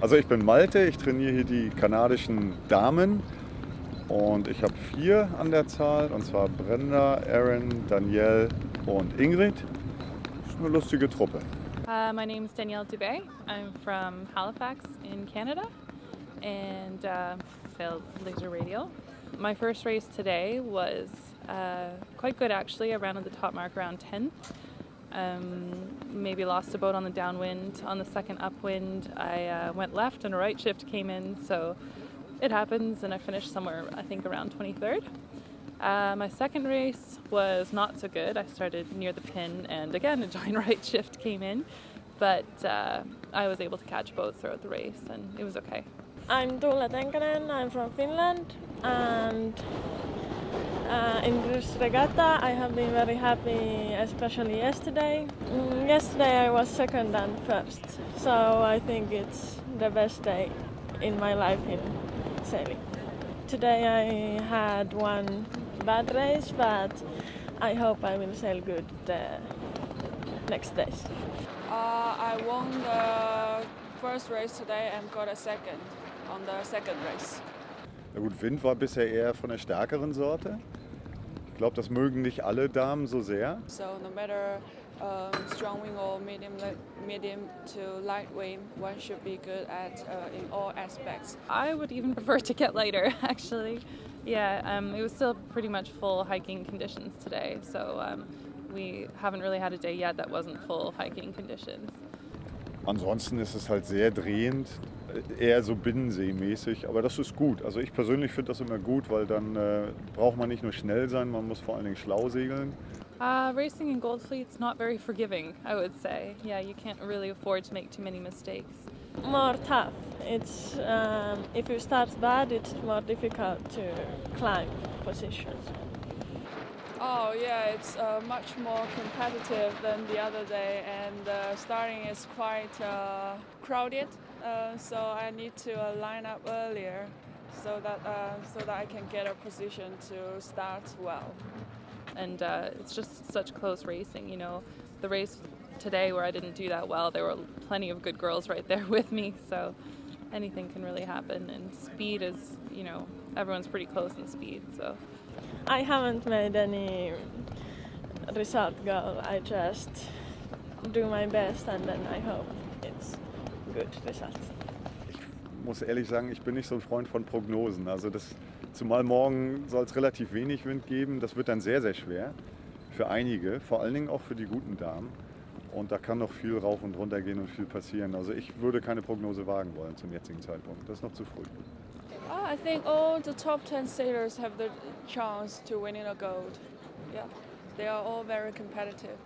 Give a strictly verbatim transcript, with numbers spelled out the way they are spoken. Also ich bin Malte, ich trainiere hier die kanadischen Damen und ich habe vier an der Zahl, und zwar Brenda, Erin, Danielle und Ingrid. Das ist eine lustige Truppe. Uh, my name is Danielle Dubay. I'm from Halifax in Canada and uh, sailed Laser Radial. My first race today was uh, quite good actually. I ran on the top mark around ten. Um, maybe lost a boat on the downwind. On the second upwind, I uh, went left and a right shift came in, so it happens, and I finished somewhere, I think, around twenty-third. Uh, my second race was not so good. I started near the pin, and again, a giant right shift came in, but uh, I was able to catch boats throughout the race, and it was okay. I'm Tuula Tenkanen, I'm from Finland, and Uh, in this regatta I have been very happy, especially yesterday. Mm, yesterday I was second and first, so I think it's the best day in my life in sailing. Today I had one bad race, but I hope I will sail good the next days. Uh, I won the first race today and got a second on the second race. Na gut, Wind war bisher eher von der stärkeren Sorte. Ich glaube, das mögen nicht alle Damen so sehr. So no matter um, strong wing or medium, medium to light wing, one should be good at uh, in all aspects. I would even prefer to get lighter, actually. Yeah, um, it was still pretty much full hiking conditions today, so um, we haven't really had a day yet that wasn't full hiking conditions. Ansonsten ist es halt sehr drehend, eher so binnenseemäßig, aber das ist gut. Also ich persönlich finde das immer gut, weil dann äh, braucht man nicht nur schnell sein, man muss vor allen Dingen schlau segeln. Uh, racing in Goldfleet's not very forgiving, I would say. Yeah, you can't really afford to make too many mistakes. More tough. It's um, if you start bad, it's more difficult to climb positions. Oh yeah, it's uh, much more competitive than the other day, and uh, starting is quite uh, crowded. Uh, so I need to uh, line up earlier, so that uh, so that I can get a position to start well. And uh, it's just such close racing, you know. The race today where I didn't do that well, there were plenty of good girls right there with me. So anything can really happen. And speed is, you know, everyone's pretty close in speed. So. I haven't made any result goal. I just do my best, and then I hope it's good result. Ich muss ehrlich sagen, ich bin nicht so ein Freund von Prognosen. Also das, zumal morgen soll es relativ wenig Wind geben. Das wird dann sehr, sehr schwer für einige, vor allen Dingen auch für die guten Damen. Und da kann noch viel rauf und runter gehen und viel passieren. Also ich würde keine Prognose wagen wollen zum jetzigen Zeitpunkt. Das ist noch zu früh. Oh, I think all the top ten sailors have the chance to win in a gold. Yeah, they are all very competitive.